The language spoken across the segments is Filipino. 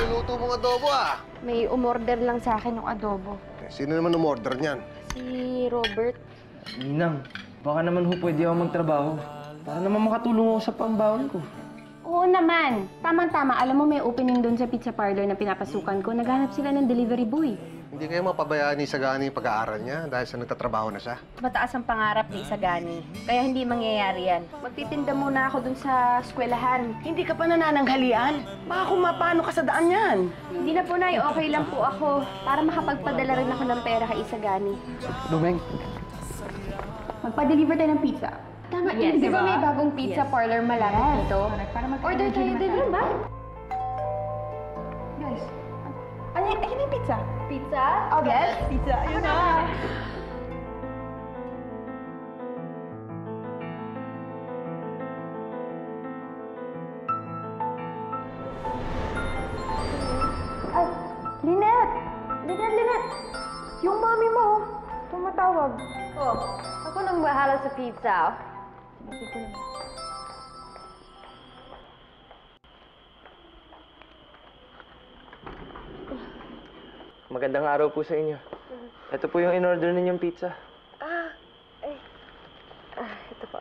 Niluluto mong adobo, ah. May umorder lang sa akin ng adobo. Eh, sino naman umorder niyan? Si Robert. Ninang, baka naman ho pwede ako magtrabaho. Para naman makatulong ako sa pambaon ko. Oo naman. Tamang-tama. Alam mo, may opening doon sa pizza parlor na pinapasukan ko. Naghanap sila ng delivery boy. Hindi kayo mapabayaan ni Isagani yung pag-aaral niya dahil sa nagtatrabaho na siya. Mataas ang pangarap ni Isagani. Kaya hindi mangyayari yan. Magtitinda muna ako dun sa eskwelahan. Hindi ka pa nanananghalian. Baka kung mapano ka sa daan yan. Hindi na po, Nay. Okay lang po ako. Para makapagpadala rin ako ng pera kay Isagani. Lumeng. Magpa-deliver tayo ng pizza. Tama, yes, di ba may bagong pizza parlor malapit dito? Order tayo din lang ba? Guys, ano yung pizza? Pizza? Oh, yes, pizza. Ayun na. Ay, Lynette! Lynette, Lynette! Yung mami mo, tumatawag. Oh, ako nang bahala sa pizza. Magandang araw po sa inyo. Ito po yung in-order ninyong pizza. Ah, ay. Ah, ito po.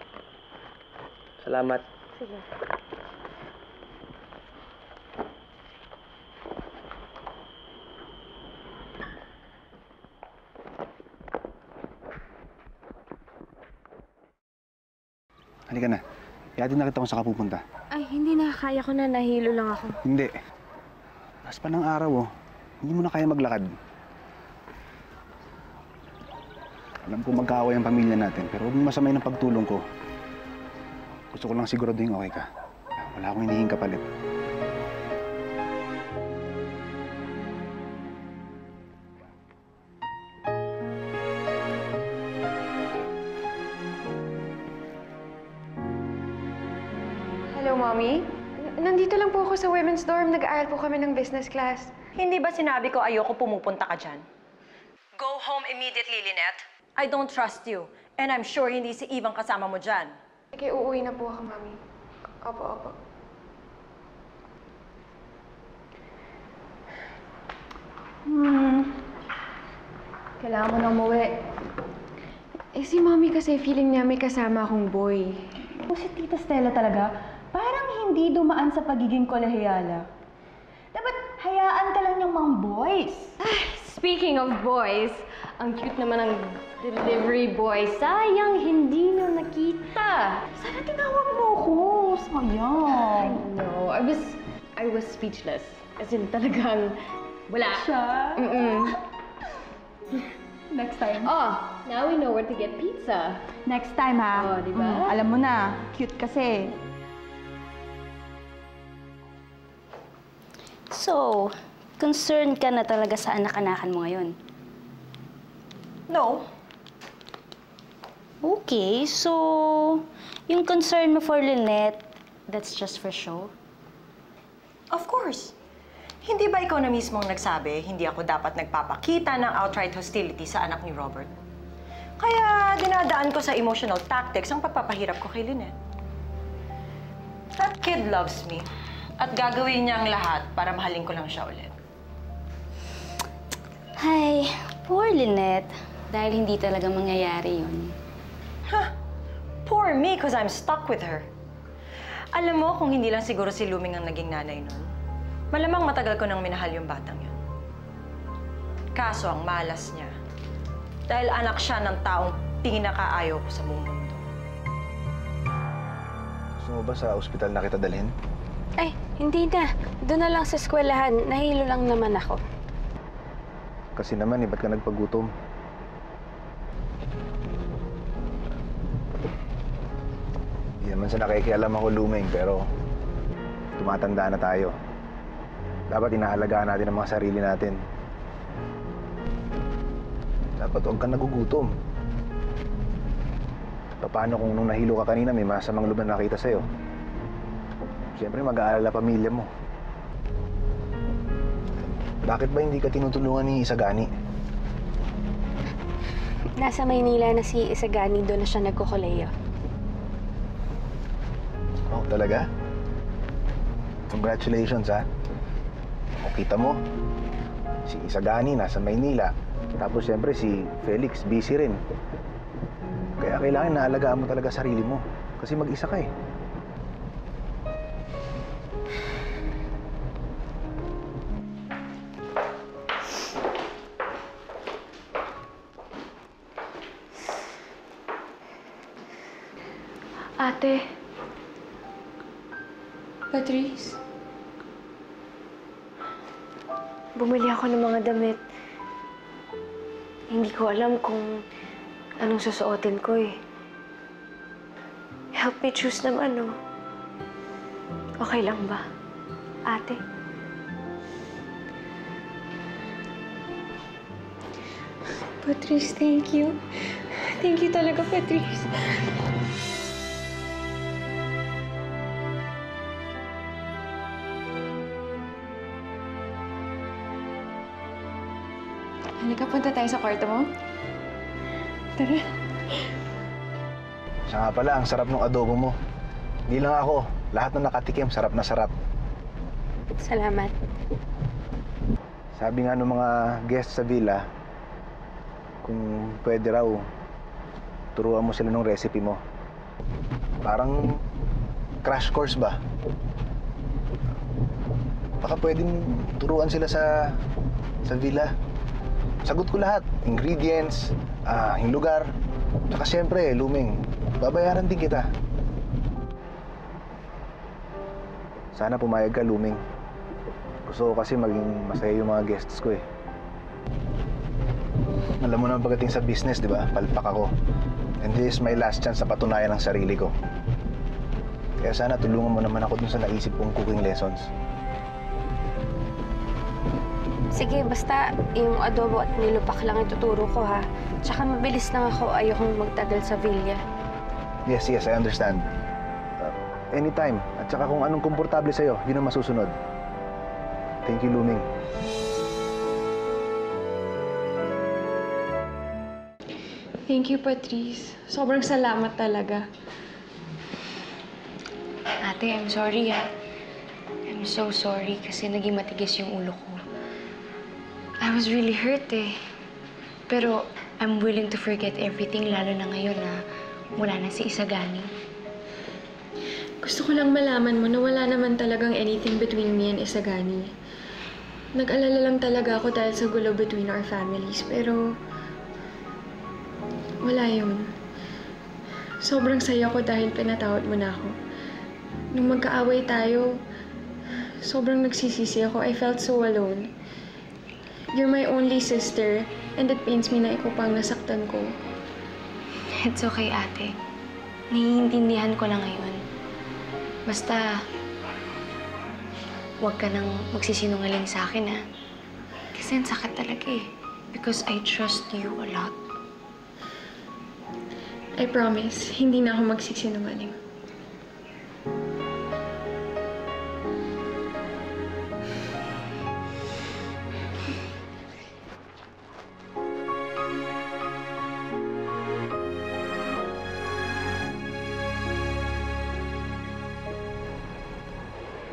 Salamat. Sige. Halika na. Ihatid na kita kung saan ka pupunta. Ay, hindi na. Kaya ko na. Nahilo lang ako. Hindi. Mas pa ng araw, oh. Hindi mo na kaya maglakad. Alam ko mag-aaway ang pamilya natin, pero huwag mong masamay ng pagtulong ko. Gusto ko lang siguraduhin okay ka. Wala akong hinihing kapalit. Mommy? Nandito lang po ako sa women's dorm. Nag-aaral po kami ng business class. Hindi ba sinabi ko ayoko pumupunta ka dyan? Go home immediately, Lynette. I don't trust you. And I'm sure hindi si Ivan kasama mo dyan. Okay, uuwi na po ako, Mommy. Opo, opo. Kailangan mo na umuwi. Eh, si Mommy kasi feeling niya may kasama akong boy. O, si Tita Stella talaga. Parang hindi dumaan sa pagiging kolehiyala. Dapat hayaan ka lang yung mga boys. Ay, speaking of boys, ang cute naman ng delivery boy. Sayang, hindi na nakita. Sana tinawag mo ko. Sayang. No, I was speechless. As in, talagang wala. Siya? Next time. Oh, now we know where to get pizza. Next time, ha? Oh, diba? Alam mo na, cute kasi. So, concerned ka na talaga sa anak-anakan mo ngayon? No. Okay, so yung concern mo for Lynette, that's just for show? Of course. Hindi ba ikaw na mismo ang nagsabi, hindi ako dapat nagpapakita ng outright hostility sa anak ni Robert? Kaya dinadaan ko sa emotional tactics ang pagpapahirap ko kay Lynette. That kid loves me. At gagawin niya ang lahat para mahalin ko lang siya ulit. Ay, poor Lynette. Dahil hindi talaga mangyayari yun. Huh? Poor me, because I'm stuck with her. Alam mo, kung hindi lang siguro si Lumeng ang naging nanay nun, malamang matagal ko nang minahal yung batang yun. Kaso ang malas niya, dahil anak siya ng taong pinakaayaw ko sa buong mundo. Gusto mo ba sa ospital na kita dalhin? Ay, hindi na. Doon na lang sa eskwelahan. Nahilo lang naman ako. Kasi naman, ba't ka nagpagutom? Hindi naman sa nakikialam ako, Lumeng, pero tumatanda na tayo. Dapat inaalagaan natin ang mga sarili natin. Dapat huwag kang nagugutom. Paano kung nung nahilo ka kanina, may masamang loob na nakita sa'yo? Siyempre, mag-aalala pamilya mo. Bakit ba hindi ka tinutulungan ni Isagani? Nasa Manila na si Isagani, doon na siya nagkukuleyo. Oh, talaga? Congratulations, ha? O kita mo, si Isagani nasa Maynila. Tapos siyempre si Felix busy rin. Kaya kailangan naalagaan mo talaga sarili mo. Kasi mag-isa ka eh. Ate. Patrice. Bumili ako ng mga damit. Hindi ko alam kung anong susuotin ko eh. Help me choose naman, no? Okay lang ba, ate? Patrice, thank you. Thank you talaga, Patrice. Halika, punta tayo sa kwarto mo. Tara. Siya nga pala, ang sarap ng adobo mo. Hindi lang ako. Lahat na nakatikim, sarap na sarap. Salamat. Sabi nga ng mga guests sa villa, kung pwede raw, turuan mo sila ng recipe mo. Parang crash course ba? Baka pwedeng turuan sila sa villa. Sagot ko lahat. Ingredients, yung lugar. Tsaka siyempre, Lumeng, babayaran din kita. Sana pumayag ka, Lumeng. Gusto ko kasi maging masaya yung mga guests ko eh. Alam mo naman pagdating sa business, di ba? Palpak ako. And this is my last chance na patunayan ang sarili ko. Kaya sana tulungan mo naman ako dun sa naisip kong cooking lessons. Sige, basta yung adobo at nilupak lang ituturo ko, ha? Tsaka mabilis lang ako, ayokong magtagal sa villa. Yes, yes, I understand. Anytime. At tsaka kung anong komportable sa'yo, yun ang masusunod. Thank you, Lumeng. Thank you, Patrice. Sobrang salamat talaga. Ate, I'm sorry, ha? I'm so sorry kasi naging matigas yung ulo ko. I was really hurt eh. Pero I'm willing to forget everything, lalo na ngayon na wala na si Isagani. Gusto ko lang malaman mo na wala naman talagang anything between me and Isagani. Nag-alala lang talaga ako dahil sa gulo between our families, pero wala yun. Sobrang saya ko dahil pinatawad mo na ako. Nung magkaaway tayo, sobrang nagsisisi ako. I felt so alone. You're my only sister, and it pains me na ikaw pang nasaktan ko. It's okay, ate. Naiintindihan ko na ngayon. Basta, huwag ka nang magsisinungaling sa akin, ha? Kasi ang sakit talaga, eh. Because I trust you a lot. I promise, hindi na ako magsisinungaling.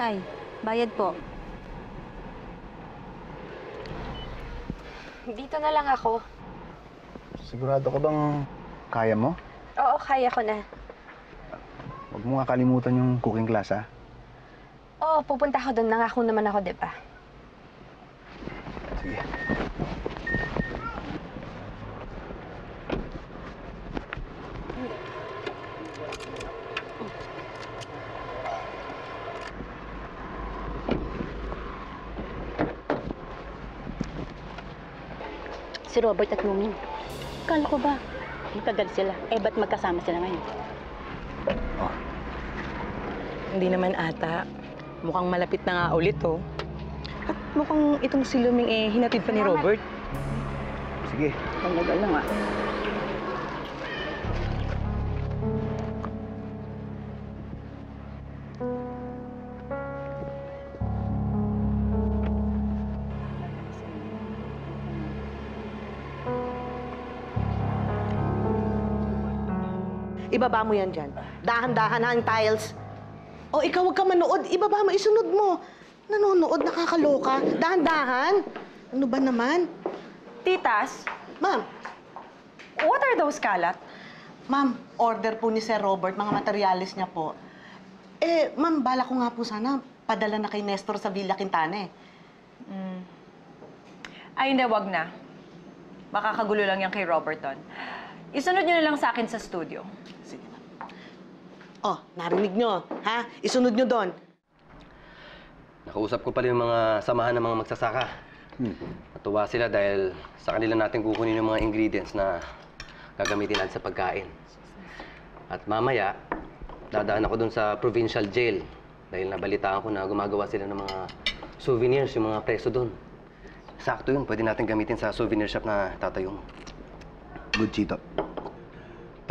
Ay, bayad po. Dito na lang ako. Sigurado ka bang kaya mo? Oo, kaya ko na. Huwag mo nga kalimutan yung cooking class, ha? Oo, pupunta ako doon. Nangako naman ako, diba? Sige. Si Robert at Lumeng. Kala ko ba? Magkagal sila. Eh, ba't magkasama sila ngayon? Oh. Hindi naman ata. Mukhang malapit na nga ulit, oh. At mukhang itong si Lumeng, eh, hinatid pa ni Robert. Sige. Panglagal na nga. Ibaba mo yan dyan. Dahan-dahan ang tiles. O ikaw, huwag ka manood. Ibaba mo, isunod mo. Nanonood, nakakaloka. Dahan-dahan. Ano ba naman? Titas? Ma'am? What are those kalat? Ma'am, order po ni Sir Robert, mga materyales niya po. Eh, ma'am, bala ko nga po sana, padala na kay Nestor sa Villa Quintana eh. Mm. Ay, hindi, wag na. Makakagulo lang yan kay Robert doon. Isunod nyo na lang sa akin sa studio. Sige, ma'am. Oh, narinig nyo, ha? Isunod nyo doon. Nakausap ko pala yung mga samahan ng mga magsasaka. Natuwa sila dahil sa kanila natin kukunin yung mga ingredients na gagamitin natin sa pagkain. At mamaya, dadaan ako doon sa provincial jail dahil nabalitaan ko na gumagawa sila ng mga souvenirs yung mga preso doon. Sakto yun, pwede natin gamitin sa souvenir shop na tatayo mo. Good, Chito.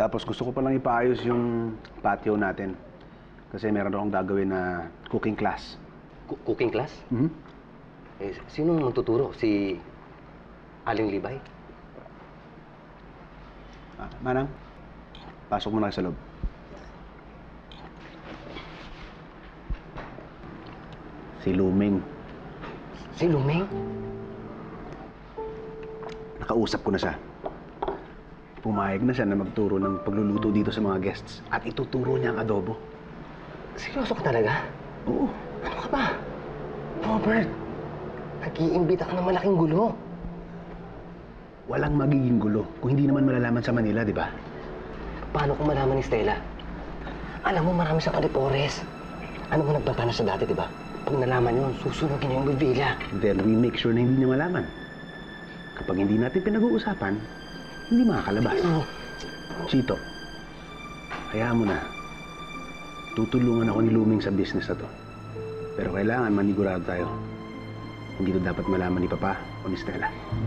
Tapos gusto ko palang ipaayos yung patio natin kasi meron akong gagawin na cooking class. Cooking class? Mm-hmm. Eh, sino magtuturo? Si Aling Libay? Ah, Manang, pasok mo na sa loob. Si Lumeng. Si Lumeng? Nakausap ko na siya. Pumayag na siya na magturo ng pagluluto dito sa mga guests at ituturo niya ang adobo. Seryoso ka talaga? Oo. Ano ka ba? Robert, nag-iimbita ka ng malaking gulo. Walang magiging gulo kung hindi naman malalaman sa Manila, di ba? Paano kung malaman ni Stella? Alam mo, marami sa kalipores. Ano mo nagpapano sa dati, di ba? Pag nalaman yun, susunogin niyo yung bibila. Then we make sure na hindi niya malaman. Kapag hindi natin pinag-uusapan, hindi makakalabas. Dino. Chito, hayaan mo na. Tutulungan ako ni Lumeng sa business na to. Pero kailangan manigurado tayo. Hindi to dapat malaman ni Papa o ni Stella. Dali,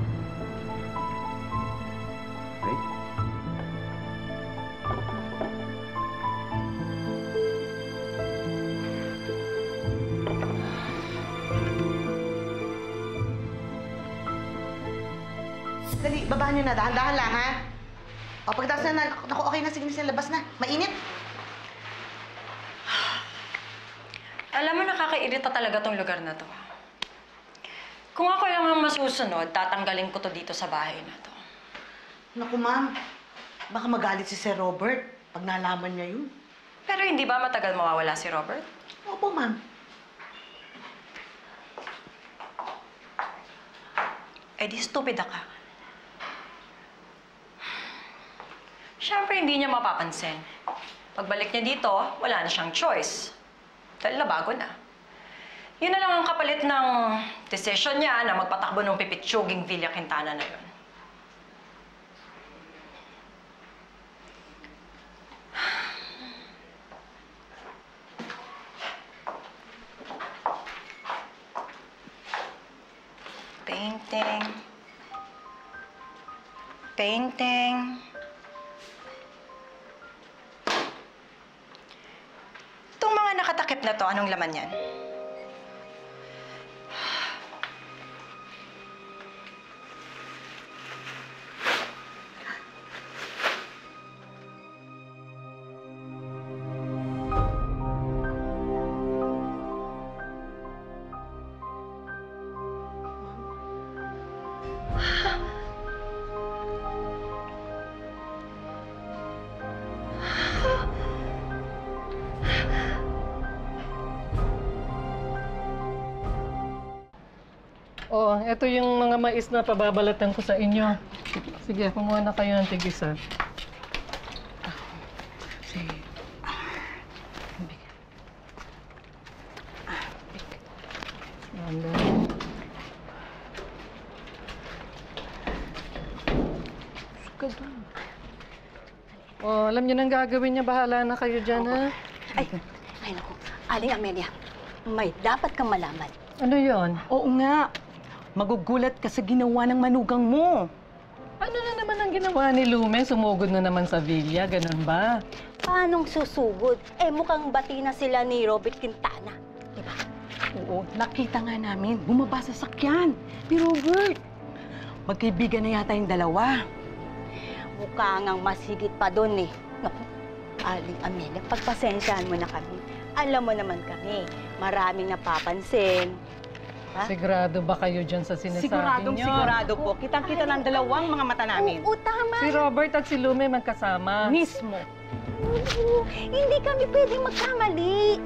babaan nyo na. Dahan-dahan lang, ha? O, pagdatas na, naku, okay na. Sige na siya, labas na. Mainit. Alam mo, nakakairita talaga tong lugar na to. Kung ako lang ang masusunod, tatanggalin ko to dito sa bahay na to. Naku, ma'am. Baka magalit si Sir Robert pag nalaman niya yun. Pero hindi ba matagal mawawala si Robert? Opo, ma'am. Eh, di stupida ka. Siyempre, hindi niya mapapansin. Pagbalik niya dito, wala na siyang choice. Dahil nabago na. Yun na lang ang kapalit ng decision niya na magpatakbo ng pipitsuging Villa Quintana na yun. Painting. Painting. Nakatakip na to. Anong laman yan? Oh, ito yung mga mais na pababalatan ko sa inyo. Sige, kumuha na kayo ng tig-isa. Sige. Oh, alam niyo nang gagawin niya. Bahala na kayo dyan, ha? Ay naku. Aling Amelia, may dapat kang malaman. Ano yon? Oo nga. Magugulat ka sa ginawa ng manugang mo. Ano na naman ang ginawa ni Lume? Sumugod na naman sa Villa, ganun ba? Paanong susugod? Eh, mukhang bati na sila ni Robert Quintana, diba? Oo, nakita nga namin. Bumaba sa sakyan ni Robert. Magkaibigan na yata yung dalawa. Mukha ngang masigit pa doon eh. Aling Amina, pagpasensyahan mo na kami. Alam mo naman kami, maraming napapansin. Ha? Sigurado ba kayo dyan sa sinasabi niyo? Sigurado po. Kitang-kita ng dalawang mga mata namin. Oo, tama. Si Robert at si Lumeng magkasama. Mismo. Oo, hindi kami pwedeng magkamali.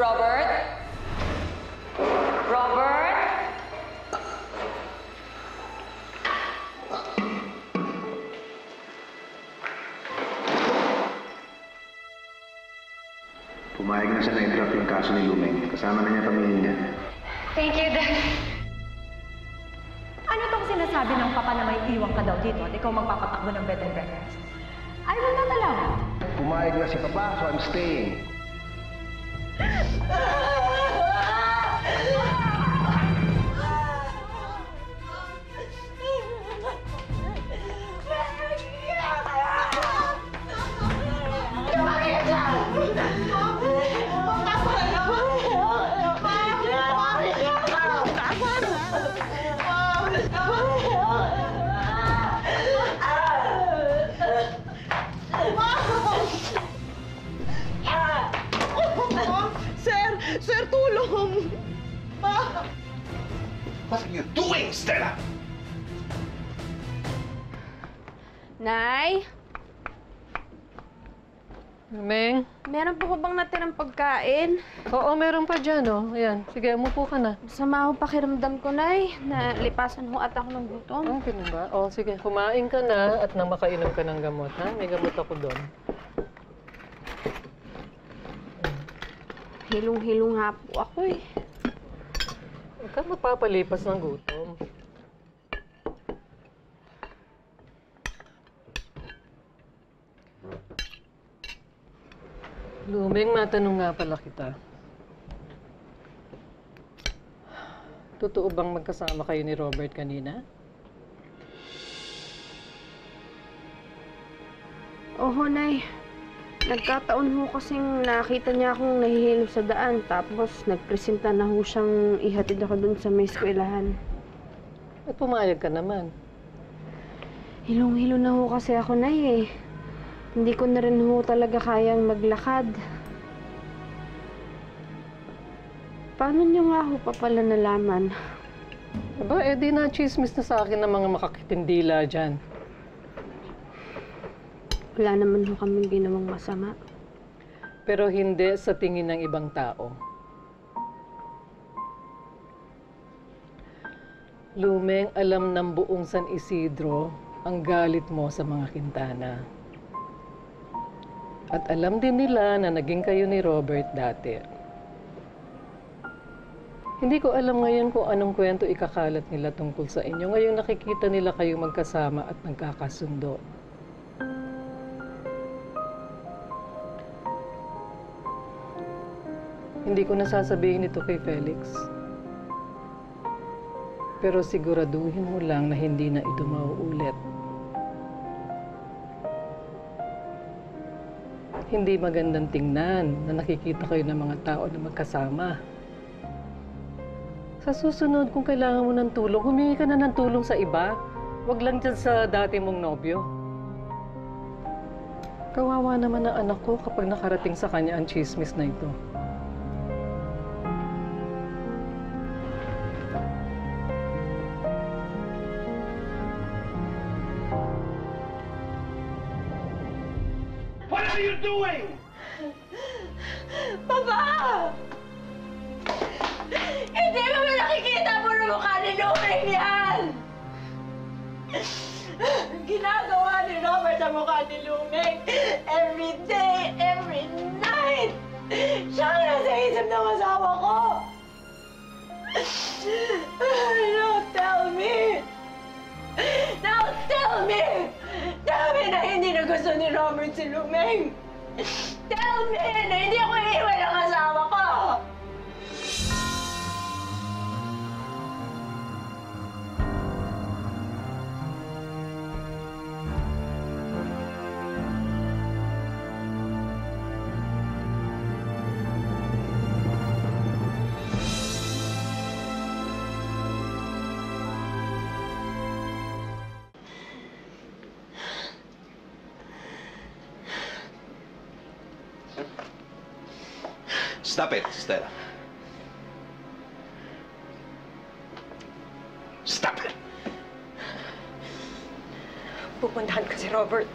Robert? Robert? Pumayag na siya na i-drop yung kaso ni Lumeng. Kasama na niya pamilya niya. Thank you, Dad. Ano tong sinasabi ng papa na may iwan ka daw dito at ikaw magpapatakbo ng bed and breakfast? I will not allow it. Pumayag na si Papa, so I'm staying. What are you doing, Stella? Nay? Lumeng? Meron po bang natirang pagkain? Oo, meron pa dyan, oh. Ayan, sige, umupo ka na. Masama ho pakiramdam ko, Nay. Nalipasan ho at ako ng gutom. Ang ganun ba? Oo, sige, kumain ka na at nang makainom ka ng gamot, ha? May gamot ako doon. Hilong-hilong nga po ako, eh. Huwag kang magpapalipas ng gutom. Lumeng, matanong nga pala kita. Totoo bang magkasama kayo ni Robert kanina? Oo, Nay. Nagkataon ho kasing nakita niya akong nahihilo sa daan, tapos nagpresenta na ho siyang ihatid ako dun sa may eskwelahan. At pumayag ka naman. Hilong-hilo na ho kasi ako, Nay, eh. Hindi ko na rin ho talaga kayang maglakad. Paano niyo nga ho pa pala nalaman? Aba, eh di na-chismis na sa akin ng mga makakitindila dyan. Wala naman ho kaming ginawang masama. Pero hindi sa tingin ng ibang tao. Lumeng, alam ng buong San Isidro ang galit mo sa mga Quintana. At alam din nila na naging kayo ni Robert dati. Hindi ko alam ngayon kung anong kwento ikakalat nila tungkol sa inyo. Ngayon nakikita nila kayo magkasama at nagkakasundo. Hindi ko nasasabihin ito kay Felix. Pero siguraduhin mo lang na hindi na ito mauulit. Hindi magandang tingnan na nakikita kayo ng mga tao na magkasama. Sa susunod, kung kailangan mo ng tulong, humingi ka na ng tulong sa iba. Huwag lang dyan sa dati mong nobyo. Kawawa naman ang anak ko kapag nakarating sa kanya ang chismis na ito. What are you doing? Papa! Hindi mo ba nakikita mo na mukha ni Lumeng yan? Ginagawa ni Robert ang mukha ni Lumeng every day, every night. Siya ang nasa isip ng asawa ko. Now tell me! Now tell me! Tell me na hindi na gusto ni Robert si Lumeng! Tell me na hindi ako iiwan ang asawa ko! Stop it, Stella. Stop it! Pupuntahan ko si Robert.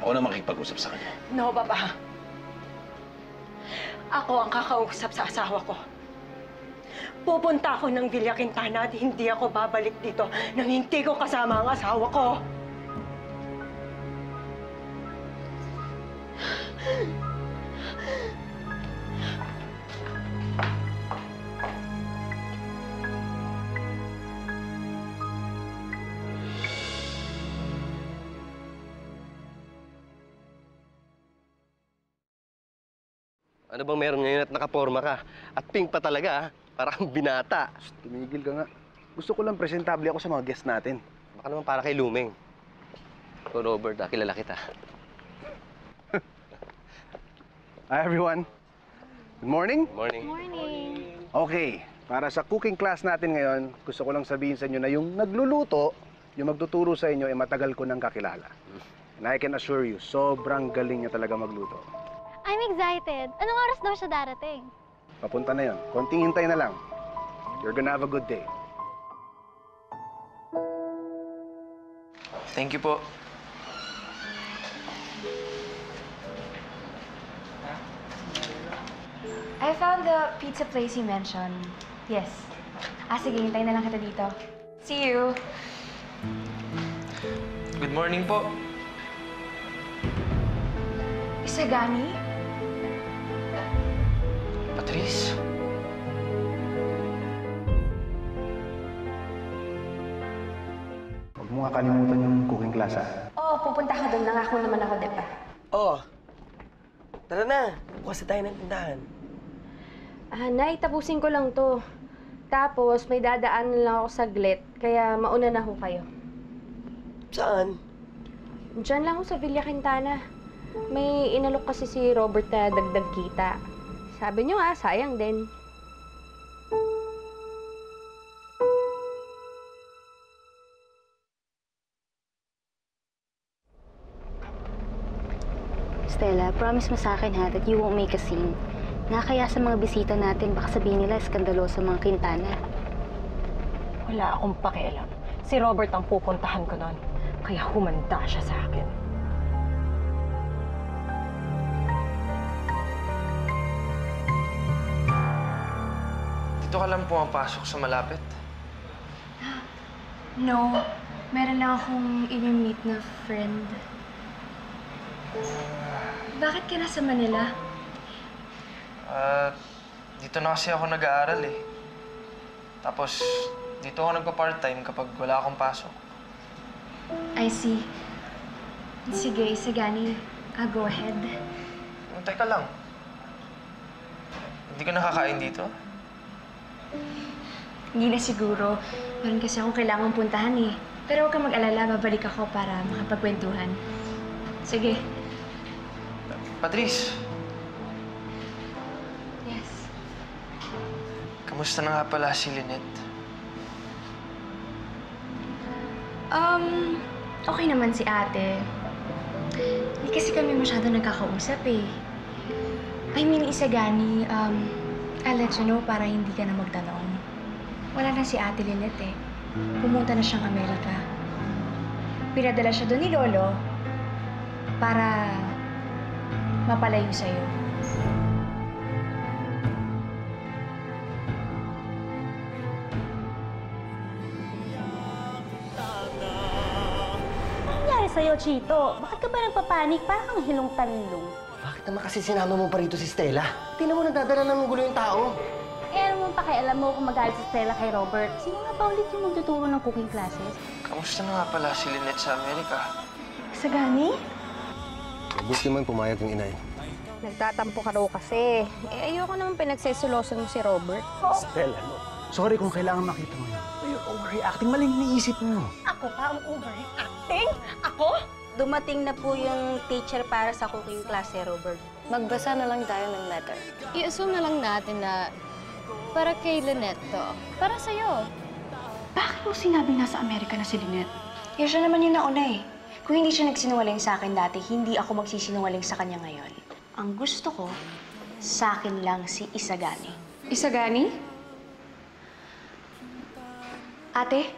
Ako na makikipag-usap sa kanya. No, Papa. Ako ang kakausap sa asawa ko. Pupunta ako ng Villa Quintana at hindi ako babalik dito nang hindi ko kasama ang asawa ko. Ano bang meron ngayon at nakaporma ka? At pink pa talaga, parang binata. Tumigil ka nga. Gusto ko lang presentable ako sa mga guests natin. Baka naman para kay Lumeng. So Robert, kilala kita. Hi everyone. Good morning. Morning. Morning. Okay, para sa cooking class natin ngayon, gusto ko lang sabihin sa inyo na yung nagluluto, yung magtuturo sa inyo, ay matagal ko nang kakilala. And I can assure you, sobrang galing niya talaga magluto. I'm excited. Anong oras daw siya darating? Papunta na yun. Konting hintay na lang. You're gonna have a good day. Thank you po. I found the pizza place you mentioned. Yes. Sige, hintay na lang kita dito. See you. Good morning po. Isagani? Patrice? Huwag mo nga kalimutan yung cooking class, ha? Oo, pupunta ka doon. Nangako naman ako, diba? Oo. Tara na. Bukas na tayo ng tindahan. Nay, tapusin ko lang to. Tapos, may dadaan lang ako saglit. Kaya mauna na ho kayo. Saan? Diyan lang ho sa Villa Quintana. May inalok kasi si Robert na dagdag kita. Sabi niyo nga, sayang din. Stella, promise mo sa akin ha that you won't make a scene. Nakakaya sa mga bisita natin, baka sabihin nila skandaloso mga Quintana. Wala akong pakialam. Si Robert ang pupuntahan ko noon. Kaya humanda siya sa akin. Dito ka lang pumapasok sa malapit? No. Meron lang akong i-meet na friend. Bakit ka nasa Manila? Dito na kasi ako nag-aaral eh. Tapos, dito ako nagpa-part-time kapag wala akong pasok. I see. Sige, Isagani. Go ahead. Untay ka lang. Hindi ka nakakain dito? Hindi na siguro. Meron kasi akong kailangang puntahan eh. Pero huwag kang mag-alala, babalik ako para makapagkwentuhan. Sige. Patrice! Yes? Kamusta na nga pala si Lynette? Okay naman si ate. Hindi kasi kami masyado nagkakausap eh. I mean, Isagani, I'll let you know para hindi ka na magtanong. Wala na si Ate Lynette eh. Pumunta na siyang Amerika. Pinadala siya doon ni Lolo para mapalayo sa'yo. Anong nangyari sa'yo, Chito? Bakit ka ba nagpapanik? Parang hilong-tanilong. Bakit naman kasi sinama mo pa rito si Stella? Tingnan mo, nagdadala ng gulo yung tao. Pakialam mo kung magalit si Stella kay Robert. Sino nga ba ulit yung magtuturo ng cooking classes? Kamusta na nga pala si Lynette sa Amerika? Isagani? Gusto naman pumayag yung inay. Nagtatampo ka raw kasi. Eh, ayoko naman pinagseselosan mo si Robert. Oh. Stella, no? Sorry kung kailangan makita mo yun. You're overreacting. Maling iniisip mo. Ako pa ang overreacting? Ako? Dumating na po yung teacher para sa cooking class eh, Robert. Magbasa na lang tayo ng letter. I-assume na lang natin na para kay Lynette to. Para sa'yo. Bakit mo sinabing nasa Amerika na si Lynette? Yun siya naman yung nauna eh. Kung hindi siya nagsinungaling sa akin dati, hindi ako magsisinungaling sa kanya ngayon. Ang gusto ko, sa akin lang si Isagani. Isagani? Ate,